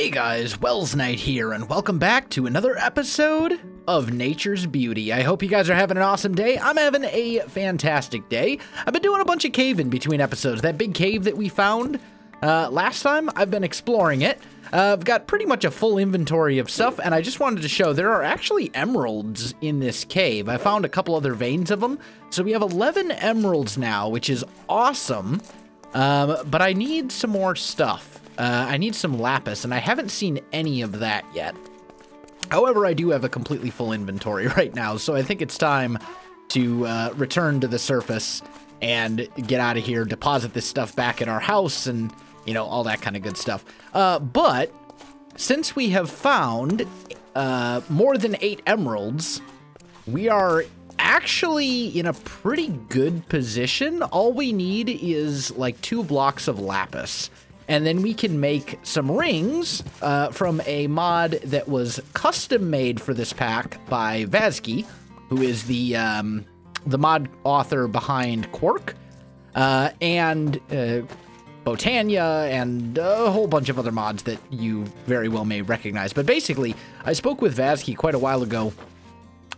Hey guys, Welsknight here, and welcome back to another episode of Nature's Beauty. I hope you guys are having an awesome day. I'm having a fantastic day. I've been doing a bunch of caving between episodes. That big cave that we found last time, I've been exploring it. I've got pretty much a full inventory of stuff, and I just wanted to show there are actually emeralds in this cave. I found a couple other veins of them. So we have 11 emeralds now, which is awesome, but I need some more stuff. I need some lapis, and I haven't seen any of that yet. However, I do have a completely full inventory right now, so I think it's time to return to the surface and get out of here, deposit this stuff back at our house, and, you know, all that kind of good stuff. But since we have found more than 8 emeralds, we are actually in a pretty good position. All we need is, like, 2 blocks of lapis. And then we can make some rings from a mod that was custom made for this pack by Vazkii, who is the mod author behind Quark and Botania and a whole bunch of other mods that you very well may recognize. But basically, I spoke with Vazkii quite a while ago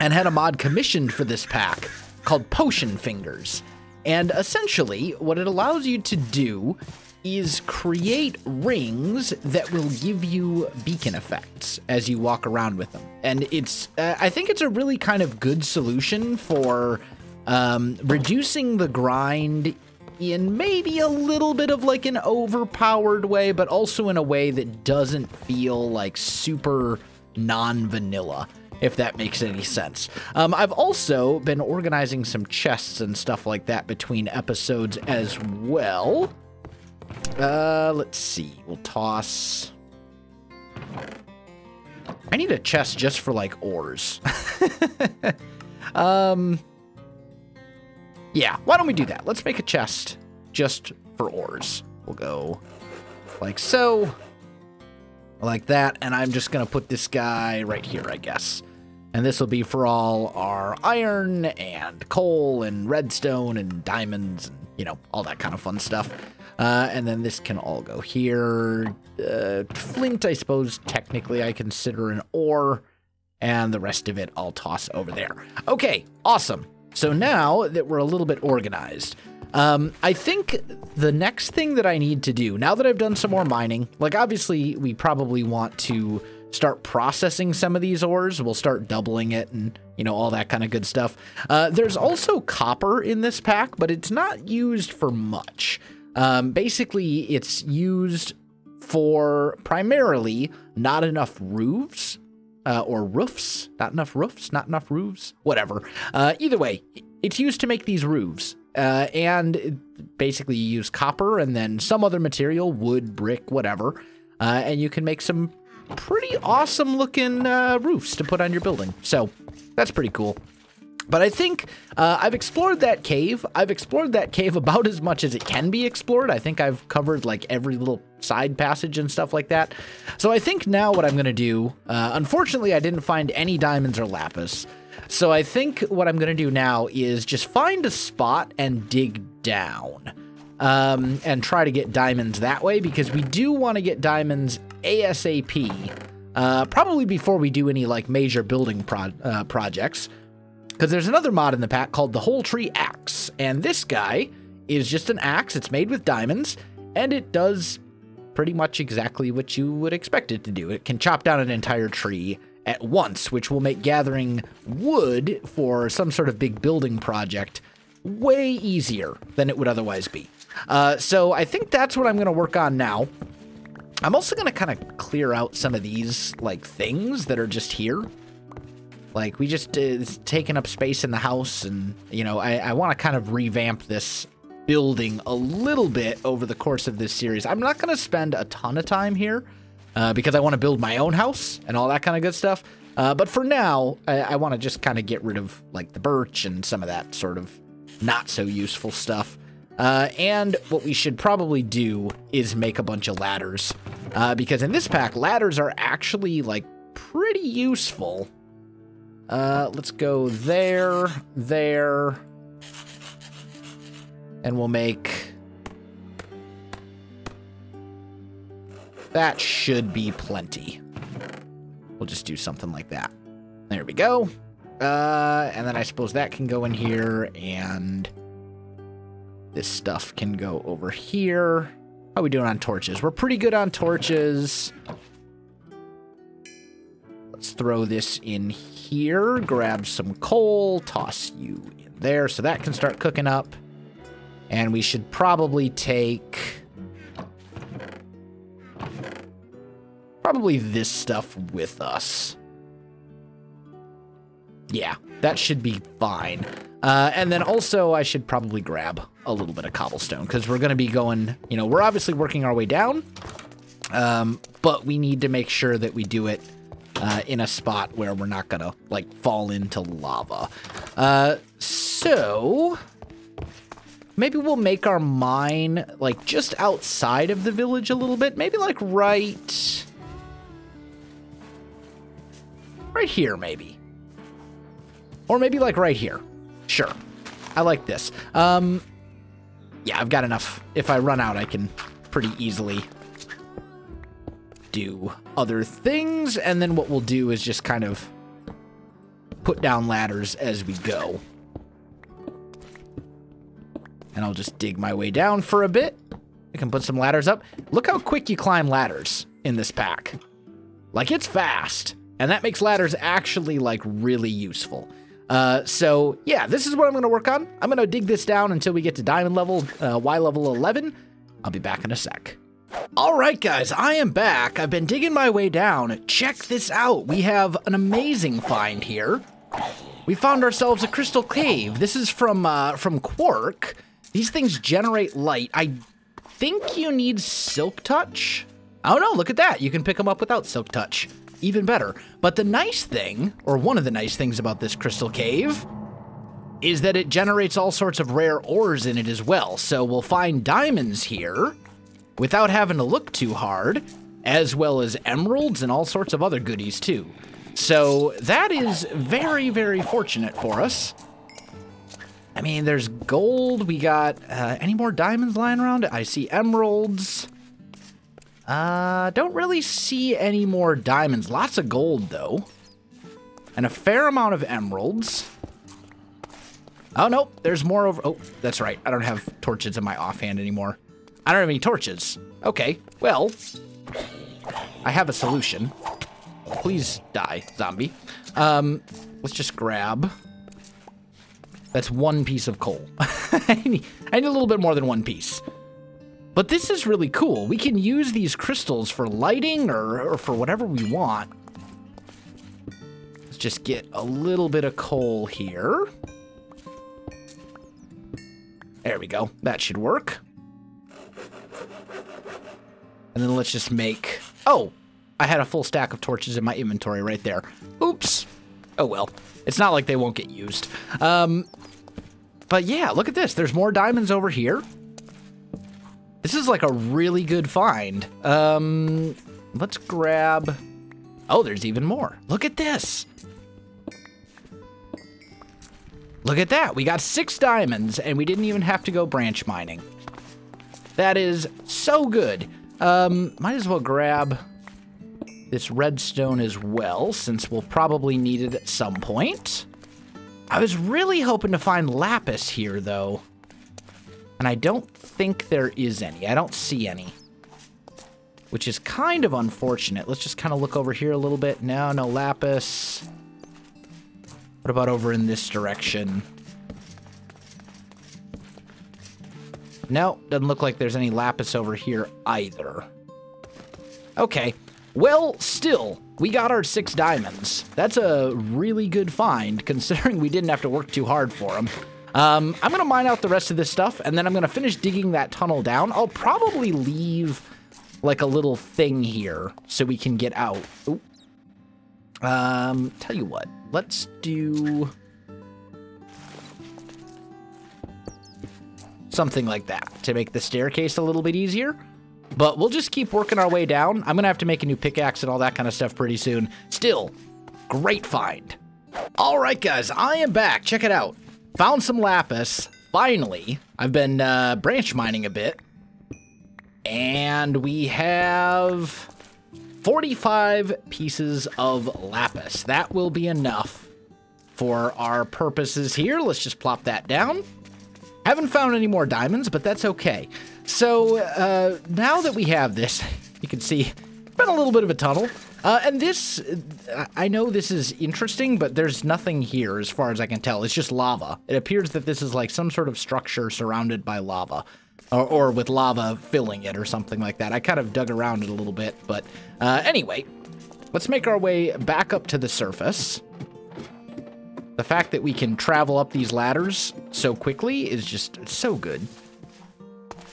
and had a mod commissioned for this pack called Potion Fingers. And essentially, what it allows you to do is create rings that will give you beacon effects as you walk around with them. And it's, I think it's a really kind of good solution for reducing the grind in maybe a little bit of like an overpowered way, but also in a way that doesn't feel like super non-vanilla, if that makes any sense. I've also been organizing some chests and stuff like that between episodes as well. Let's see. We'll toss. I need a chest just for, like, ores. Yeah, why don't we do that? Let's make a chest just for ores. We'll go like so, like that, and I'm just gonna put this guy right here, I guess. And this will be for all our iron and coal and redstone and diamonds and, you know, all that kind of fun stuff. And then this can all go here. Flint, I suppose, technically I consider an ore. And the rest of it I'll toss over there. Okay, awesome. So now that we're a little bit organized, I think the next thing that I need to do, now that I've done some more mining, like obviously we probably want to start processing some of these ores. We'll start doubling it and, you know, all that kind of good stuff. There's also copper in this pack, but it's not used for much. Basically, it's used for primarily not enough roofs, whatever. Either way, it's used to make these roofs. And basically you use copper and then some other material, wood, brick, whatever. And you can make some pretty awesome looking roofs to put on your building. So that's pretty cool. But I think I've explored that cave. I've explored that cave about as much as it can be explored. I think I've covered like every little side passage and stuff like that. So I think now what I'm going to do, unfortunately, I didn't find any diamonds or lapis. So I think what I'm going to do now is just find a spot and dig down and try to get diamonds that way, because we do want to get diamonds ASAP, probably before we do any like major building projects. Because there's another mod in the pack called the Whole Tree Axe, and this guy is just an axe. It's made with diamonds, and it does pretty much exactly what you would expect it to do. It can chop down an entire tree at once, which will make gathering wood for some sort of big building project way easier than it would otherwise be. So I think that's what I'm going to work on now. I'm also going to kind of clear out some of these, like, things that are just here. Like, we just, it's taking up space in the house, and, you know, I want to kind of revamp this building a little bit over the course of this series. I'm not going to spend a ton of time here, because I want to build my own house and all that kind of good stuff. But for now, I want to just kind of get rid of, like, the birch and some of that sort of not-so-useful stuff. And what we should probably do is make a bunch of ladders, because in this pack, ladders are actually, like, pretty useful. Let's go there, and we'll make That should be plenty. We'll just do something like that. There we go. And then I suppose that can go in here, and this stuff can go over here. How are we doing on torches? We're pretty good on torches. Let's throw this in here, grab some coal, toss you in there, so that can start cooking up. And we should probably take probably this stuff with us. Yeah, that should be fine. And then also I should probably grab a little bit of cobblestone, because we're going to be going, you know, we're obviously working our way down, but we need to make sure that we do it in a spot where we're not going to, like, fall into lava. So maybe we'll make our mine, like, just outside of the village a little bit. Maybe, like, right here, maybe. Or maybe, like, right here. Sure. I like this. Yeah, I've got enough. If I run out, I can pretty easily do other things. And then what we'll do is just kind of put down ladders as we go. And I'll just dig my way down for a bit. I can put some ladders up. Look how quick you climb ladders in this pack. Like, it's fast. And that makes ladders actually, like, really useful. So, yeah, this is what I'm going to work on. I'm going to dig this down until we get to diamond level, Y level 11. I'll be back in a sec. All right, guys, I am back. I've been digging my way down. Check this out. We have an amazing find here. We found ourselves a crystal cave. This is from Quark. These things generate light. I think you need Silk Touch. I don't know. Look at that. You can pick them up without Silk Touch. Even better. But the nice thing, or one of the nice things about this crystal cave, is that it generates all sorts of rare ores in it as well. So we'll find diamonds here without having to look too hard, as well as emeralds and all sorts of other goodies too. So that is very, very fortunate for us. I mean, there's gold. We got any more diamonds lying around? I see emeralds. Don't really see any more diamonds. Lots of gold, though. And a fair amount of emeralds. Oh, nope. There's more over... Oh, that's right. I don't have torches in my offhand anymore. I don't have any torches. Okay. Well, I have a solution. Please die, zombie. Let's just grab... That's one piece of coal. I need a little bit more than one piece. But this is really cool. We can use these crystals for lighting or for whatever we want. Let's just get a little bit of coal here. There we go. That should work. And then let's just make... Oh, I had a full stack of torches in my inventory right there. Oops. Oh, well. It's not like they won't get used. But yeah, look at this. There's more diamonds over here. This is like a really good find. Let's grab... Oh, there's even more. Look at this. Look at that. We got 6 diamonds, and we didn't even have to go branch mining. That is so good. Might as well grab this redstone as well, since we'll probably need it at some point. I was really hoping to find lapis here, though. And I don't think there is any. I don't see any, which is kind of unfortunate. Let's just kind of look over here a little bit. No, no lapis. What about over in this direction? No, doesn't look like there's any lapis over here either. Okay. Well, still, we got our 6 diamonds. That's a really good find, considering we didn't have to work too hard for them. I'm going to mine out the rest of this stuff, and then I'm going to finish digging that tunnel down. I'll probably leave, like, a little thing here so we can get out. Ooh. Tell you what. Let's do something like that to make the staircase a little bit easier. But we'll just keep working our way down. I'm going to have to make a new pickaxe and all that kind of stuff pretty soon. Still, great find. All right, guys. I am back. Check it out. Found some lapis, finally. I've been branch mining a bit, And we have 45 pieces of lapis. That will be enough for our purposes here. Let's just plop that down. Haven't found any more diamonds, but that's okay. So now that we have this, you can see it's been a little bit of a tunnel. And this, I know this is interesting, but there's nothing here as far as I can tell. It's just lava. It appears that this is like some sort of structure surrounded by lava, or with lava filling it or something like that. I kind of dug around it a little bit, but anyway, let's make our way back up to the surface. The fact that we can travel up these ladders so quickly is just so good.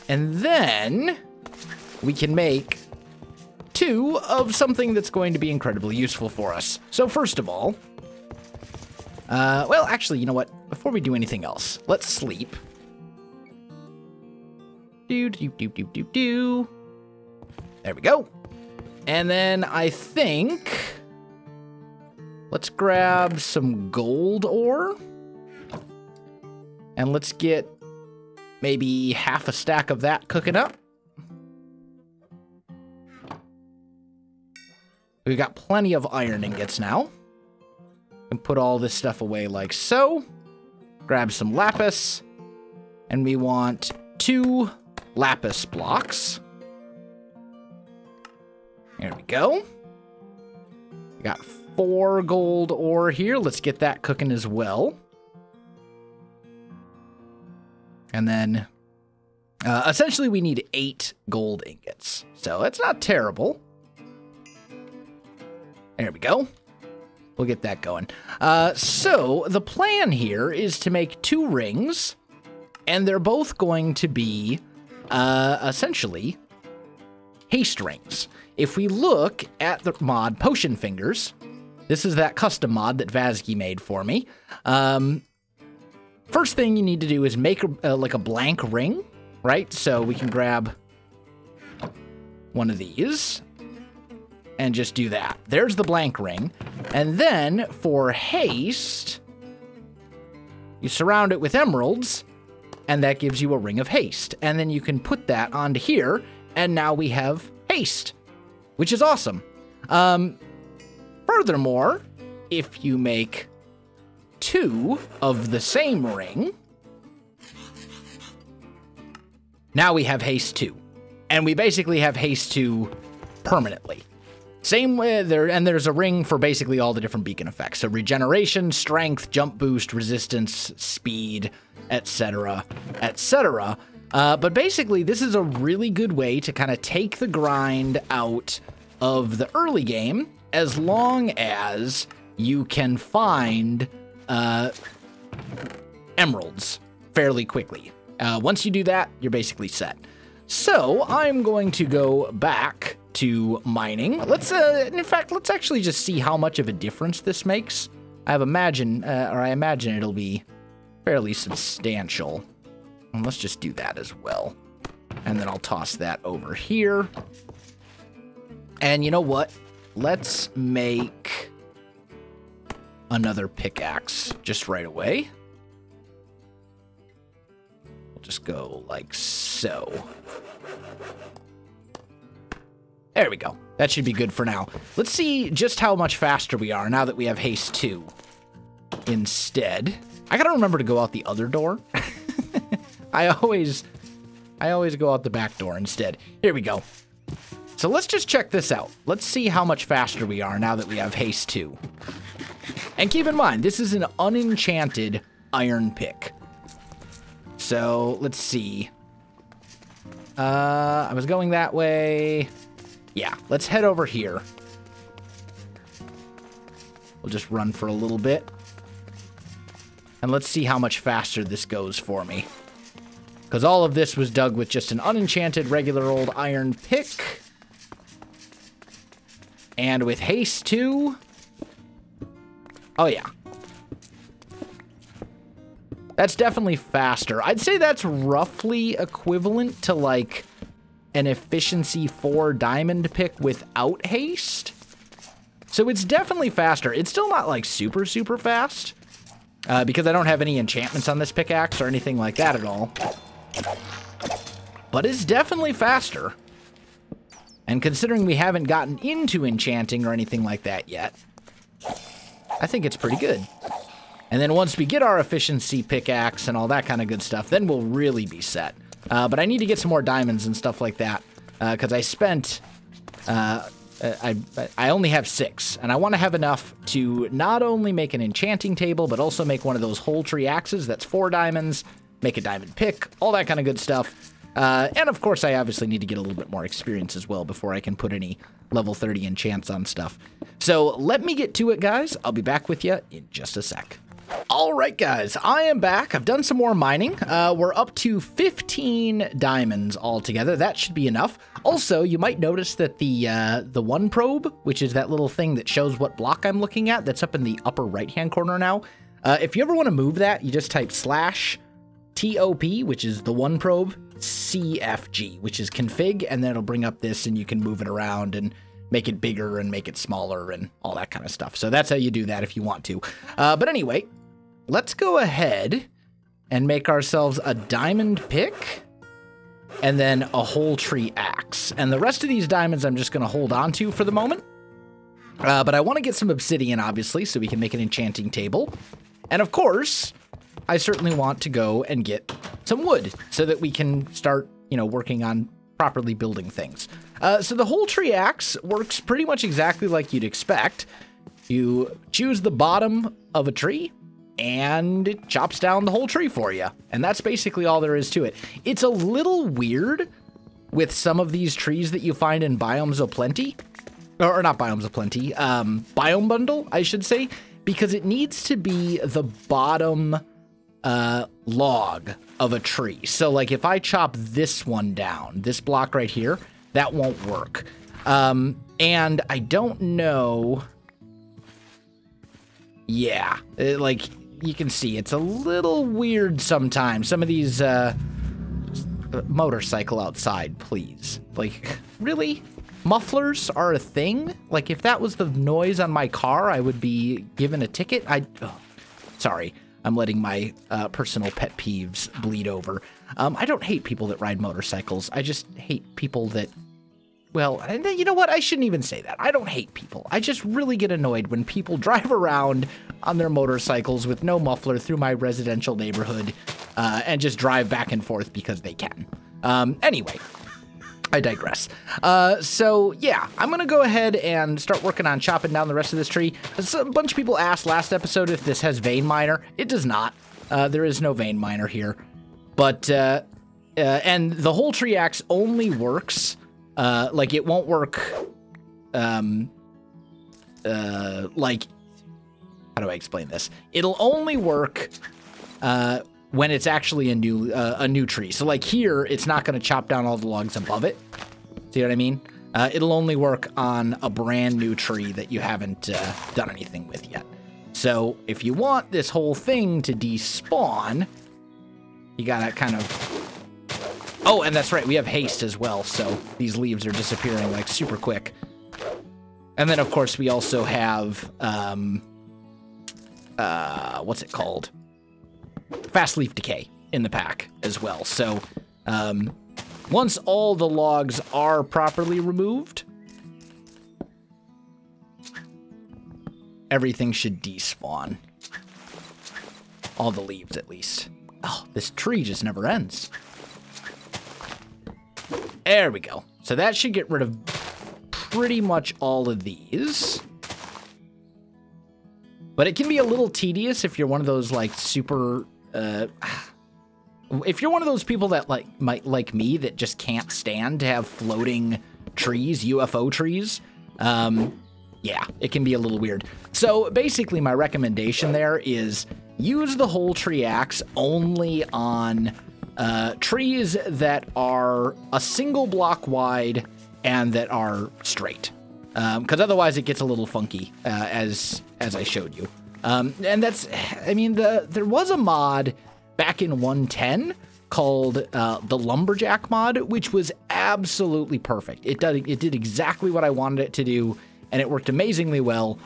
And then we can make two of something that's going to be incredibly useful for us. So first of all, well, actually, you know what? Before we do anything else, let's sleep. There we go. And then I think let's grab some gold ore. And let's get maybe half a stack of that cooking up. We've got plenty of iron ingots now. And put all this stuff away like so. Grab some lapis. And we want 2 lapis blocks. There we go. We got 4 gold ore here. Let's get that cooking as well. And then, essentially we need 8 gold ingots. So it's not terrible. There we go. We'll get that going. So the plan here is to make 2 rings, and they're both going to be, essentially, haste rings. If we look at the mod Potion Fingers, this is that custom mod that Vazkii made for me. First thing you need to do is make like a blank ring, right? So we can grab one of these and just do that. There's the blank ring. And then for haste, you surround it with emeralds, and that gives you a ring of haste. And then you can put that onto here, and now we have haste, which is awesome. Furthermore, if you make 2 of the same ring, now we have haste 2. And we basically have haste 2 permanently. Same way there, and there's a ring for basically all the different beacon effects. So regeneration, strength, jump boost, resistance, speed, etc., etc. But basically, this is a really good way to kind of take the grind out of the early game, as long as you can find emeralds fairly quickly. Once you do that, you're basically set. So I'm going to go back to mining. Let's, in fact, let's actually just see how much of a difference this makes. I imagine it'll be fairly substantial. And let's just do that as well. And then I'll toss that over here. And you know what? Let's make another pickaxe just right away. We'll just go like so. There we go. That should be good for now. Let's see just how much faster we are now that we have haste 2 instead. I gotta remember to go out the other door. I always go out the back door instead. Here we go. So let's just check this out. Let's see how much faster we are now that we have haste 2. And keep in mind, this is an unenchanted iron pick. So let's see. I was going that way. Yeah, let's head over here. We'll just run for a little bit. And let's see how much faster this goes for me. Because all of this was dug with just an unenchanted regular old iron pick. And with haste 2. Oh, yeah. That's definitely faster. I'd say that's roughly equivalent to, like, an efficiency 4 diamond pick without haste. So it's definitely faster. It's still not, like, super, super fast. Because I don't have any enchantments on this pickaxe or anything like that at all. But it's definitely faster. And considering we haven't gotten into enchanting or anything like that yet, I think it's pretty good. And then once we get our efficiency pickaxe and all that kind of good stuff, then we'll really be set. But I need to get some more diamonds and stuff like that, because I spent... I only have 6, and I want to have enough to not only make an enchanting table, but also make one of those whole tree axes that's 4 diamonds, make a diamond pick, all that kind of good stuff. And of course, I obviously need to get a little bit more experience as well before I can put any level 30 enchants on stuff. So let me get to it, guys. I'll be back with you in just a sec. All right, guys, I am back. I've done some more mining. We're up to 15 diamonds altogether. That should be enough. Also, you might notice that the one probe, which is that little thing that shows what block I'm looking at, that's up in the upper right-hand corner now. If you ever want to move that, you just type /TOP, which is the one probe, CFG, which is config, and then it'll bring up this, and you can move it around and make it bigger and make it smaller and all that kind of stuff. So that's how you do that if you want to. But anyway, let's go ahead and make ourselves a diamond pick and then a whole tree axe. And the rest of these diamonds I'm just going to hold on to for the moment. But I want to get some obsidian, obviously, so we can make an enchanting table. And of course, I certainly want to go and get some wood so that we can start, you know, working on properly building things. So the whole tree axe works pretty much exactly like you'd expect. You choose the bottom of a tree, and it chops down the whole tree for you. And that's basically all there is to it. It's a little weird with some of these trees that you find in Biomes of Plenty. Or not Biomes of Plenty. Biome Bundle, I should say. Because it needs to be the bottom log of a tree. So, like, if I chop this one down, this block right here, that won't work. And I don't know... Yeah, like, you can see, it's a little weird sometimes. Some of these, motorcycle outside, please. Like, really? Mufflers are a thing? Like, if that was the noise on my car, I would be given a ticket. Sorry. I'm letting my personal pet peeves bleed over. I don't hate people that ride motorcycles. I just hate people that, well, you know what? I shouldn't even say that. I don't hate people. I just really get annoyed when people drive around on their motorcycles with no muffler through my residential neighborhood and just drive back and forth because they can. Anyway, I digress. So yeah, I'm gonna go ahead and start working on chopping down the rest of this tree. A bunch of people asked last episode if this has vein miner. It does not. There is no vein miner here. But, and the whole tree axe only works, like it won't work, like, how do I explain this? It'll only work, when it's actually a new tree. So like here, it's not going to chop down all the logs above it. See what I mean? It'll only work on a brand new tree that you haven't done anything with yet. So if you want this whole thing to despawn, you gotta kind of... Oh, and that's right, we have haste as well, so these leaves are disappearing like super quick. And then of course we also have, what's it called? Fast leaf decay in the pack as well. So once all the logs are properly removed, everything should despawn. All the leaves, at least. Oh, this tree just never ends. There we go. So that should get rid of pretty much all of these. But it can be a little tedious if you're one of those, like, super... if you're one of those people that like me that just can't stand to have floating trees, UFO trees, yeah, it can be a little weird. So basically my recommendation there is use the whole tree axe only on trees that are a single block wide and that are straight, because otherwise it gets a little funky as I showed you. And that's, I mean, there was a mod back in 110 called the Lumberjack mod, which was absolutely perfect. It did exactly what I wanted it to do, and it worked amazingly well.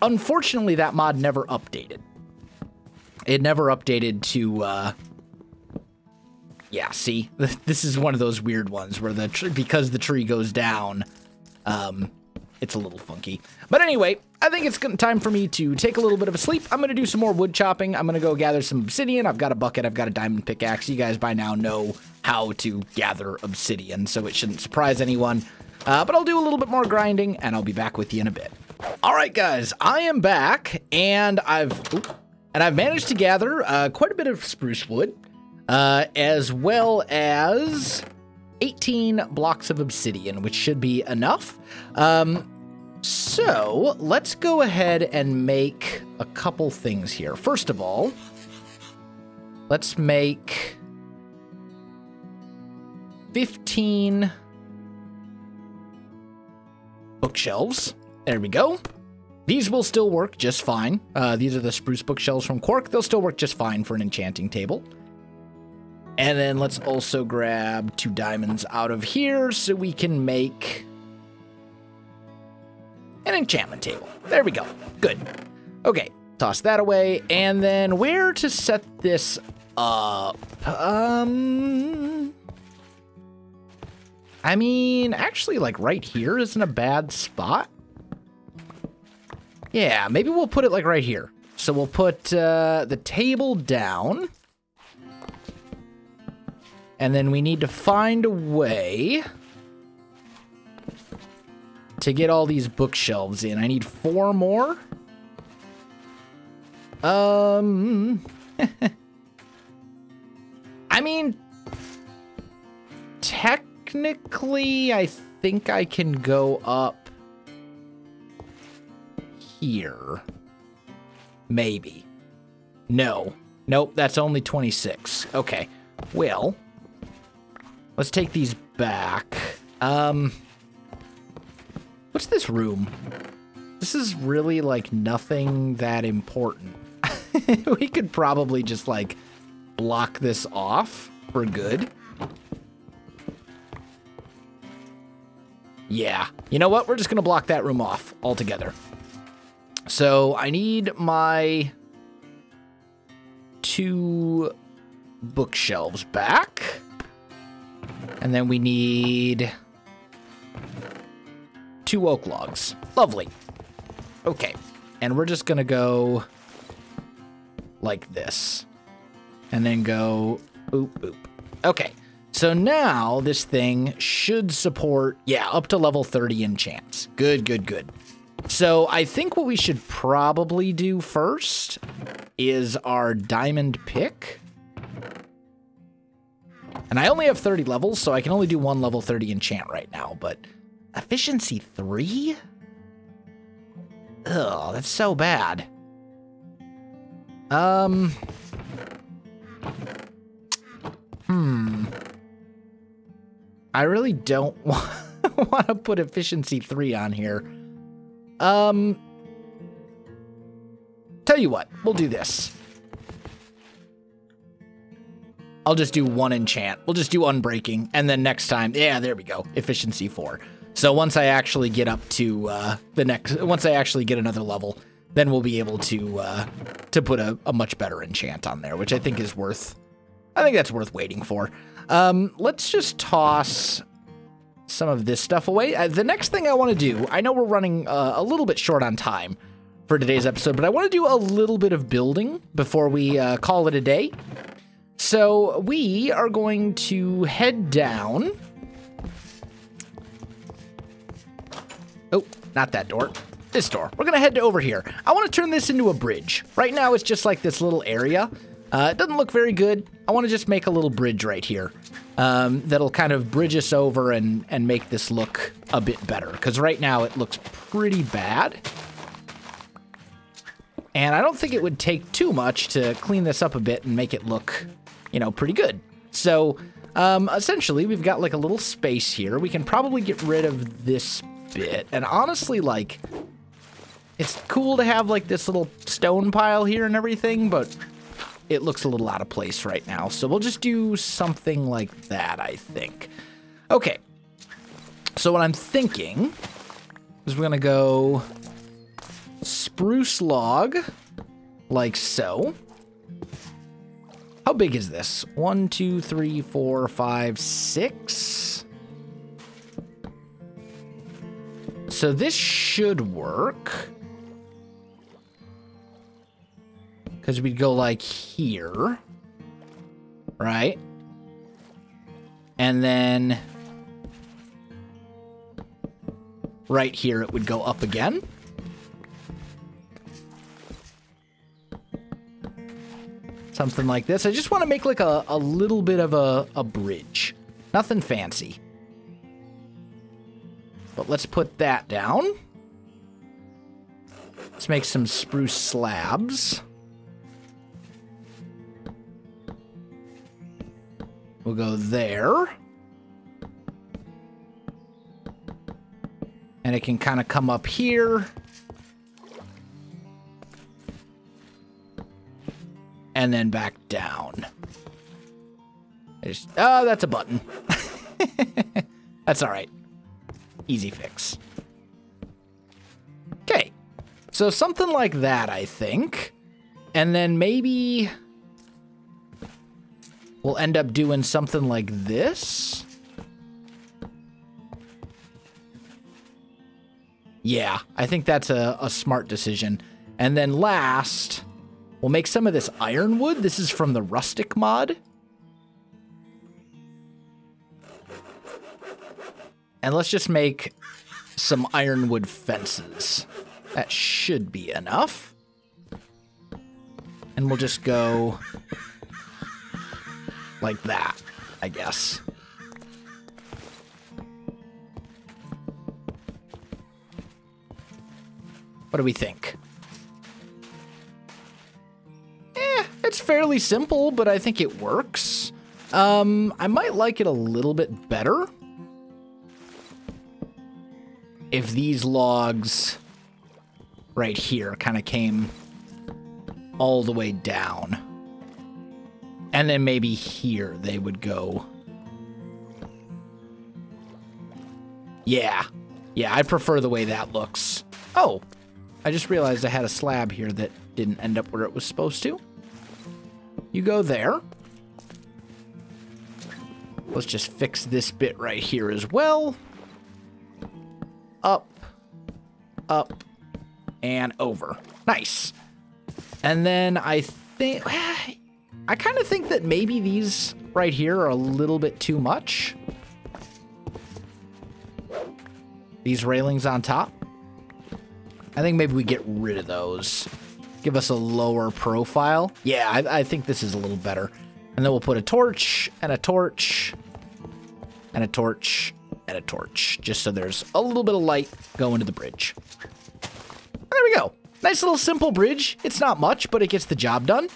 Unfortunately, that mod never updated. It never updated to, yeah, see? This is one of those weird ones where because the tree goes down, It's a little funky. But anyway, I think it's time for me to take a little bit of a sleep. I'm going to do some more wood chopping. I'm going to go gather some obsidian. I've got a bucket. I've got a diamond pickaxe. You guys by now know how to gather obsidian, so it shouldn't surprise anyone. But I'll do a little bit more grinding, and I'll be back with you in a bit. All right, guys. I am back, and I've managed to gather quite a bit of spruce wood, as well as 18 blocks of obsidian, which should be enough. So let's go ahead and make a couple things here. First of all, let's make 15 bookshelves. There we go. These will still work just fine. These are the spruce bookshelves from Quark. They'll still work just fine for an enchanting table. And then let's also grab 2 diamonds out of here so we can make an enchantment table. There we go. Good. Okay, toss that away. And then where to set this up? I mean, actually, like right here isn't a bad spot. Yeah, maybe we'll put it like right here. So we'll put the table down. And then we need to find a way to get all these bookshelves in. I need 4 more. I mean, technically, I think I can go up here. Maybe. No. Nope, that's only 26. Okay. Well, let's take these back. What's this room? This is really, like, nothing that important. We could probably just, like, block this off for good. Yeah. You know what? We're just gonna block that room off altogether. So I need my 2 bookshelves back. And then we need 2 oak logs. Lovely. Okay. And we're just going to go like this. And then go boop, boop. Okay. So now this thing should support, yeah, up to level 30 enchants. Good, good, good. So I think what we should probably do first is our diamond pick. And I only have 30 levels, so I can only do 1 level 30 enchant right now, but efficiency 3? Ugh, that's so bad. I really don't want to put efficiency 3 on here. Tell you what, we'll do this. I'll just do 1 enchant. We'll just do unbreaking. And then next time, yeah, there we go. Efficiency 4. So once I actually get up to once I actually get another level, then we'll be able to put a much better enchant on there, which I think is worth, I think that's worth waiting for. Let's just toss some of this stuff away. The next thing I want to do, I know we're running a little bit short on time for today's episode, but I want to do a little bit of building before we call it a day. So we are going to head down. Oh, not that door. This door. We're going to head to over here. I want to turn this into a bridge. Right now, it's just like this little area. It doesn't look very good. I want to just make a little bridge right here. That'll kind of bridge us over and make this look a bit better. Because right now, it looks pretty bad. And I don't think it would take too much to clean this up a bit and make it look, you know, pretty good. So, essentially, we've got, like, a little space here. We can probably get rid of this bit. And honestly, like, it's cool to have, like, this little stone pile here and everything, but it looks a little out of place right now. So we'll just do something like that, I think. Okay. So what I'm thinking is we're going to go spruce log, like so. How big is this? 1, 2, 3, 4, 5, 6. So this should work. Because we'd go like here. Right? And then right here it would go up again. Something like this. I just want to make like a little bit of a bridge. Nothing fancy. But let's put that down. Let's make some spruce slabs. We'll go there. And it can kind of come up here. And then back down. Oh, that's a button. That's all right. Easy fix. Okay. So something like that, I think. And then maybe we'll end up doing something like this. Yeah, I think that's a smart decision. And then last, we'll make some of this ironwood. This is from the Rustic mod. And let's just make some ironwood fences. That should be enough. And we'll just go like that, I guess. What do we think? It's fairly simple, but I think it works. I might like it a little bit better if these logs right here kind of came all the way down. And then maybe here they would go. Yeah. Yeah, I prefer the way that looks. Oh, I just realized I had a slab here that didn't end up where it was supposed to. You go there. Let's just fix this bit right here as well. Up, up, and over. Nice. And then I think, I kind of think that maybe these right here are a little bit too much. These railings on top. I think maybe we get rid of those. Give us a lower profile. Yeah, I think this is a little better. And then we'll put a torch and a torch and a torch and a torch, just so there's a little bit of light going to the bridge. There we go. Nice little simple bridge. It's not much, but it gets the job done.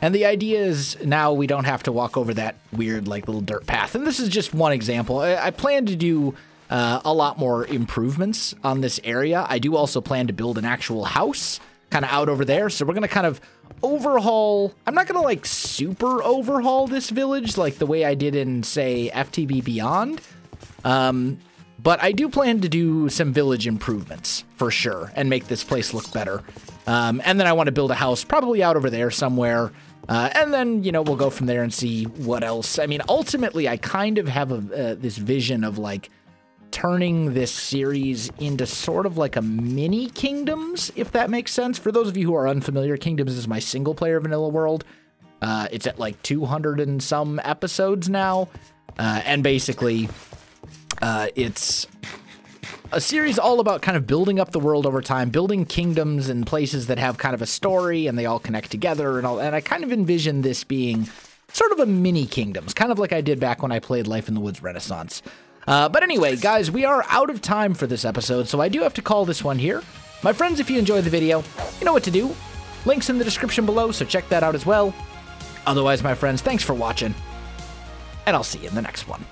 And the idea is now we don't have to walk over that weird like little dirt path. And this is just one example. I plan to do a lot more improvements on this area. I do also plan to build an actual house kind of out over there. So we're going to kind of overhaul. I'm not going to like super overhaul this village like the way I did in, say, FTB Beyond. But I do plan to do some village improvements for sure and make this place look better. And then I want to build a house probably out over there somewhere. And then, you know, we'll go from there and see what else. I mean, ultimately, I kind of have this vision of like turning this series into sort of like a mini Kingdoms, if that makes sense. For those of you who are unfamiliar, Kingdoms is my single player vanilla world. It's at like 200 and some episodes now. And basically, it's a series all about kind of building up the world over time, building kingdoms and places that have kind of a story and they all connect together and all. And I kind of envision this being sort of a mini Kingdoms, kind of like I did back when I played Life in the Woods: Renaissance. But anyway, guys, we are out of time for this episode, so I do have to call this one here. My friends, if you enjoyed the video, you know what to do. Links in the description below, so check that out as well. Otherwise, my friends, thanks for watching, and I'll see you in the next one.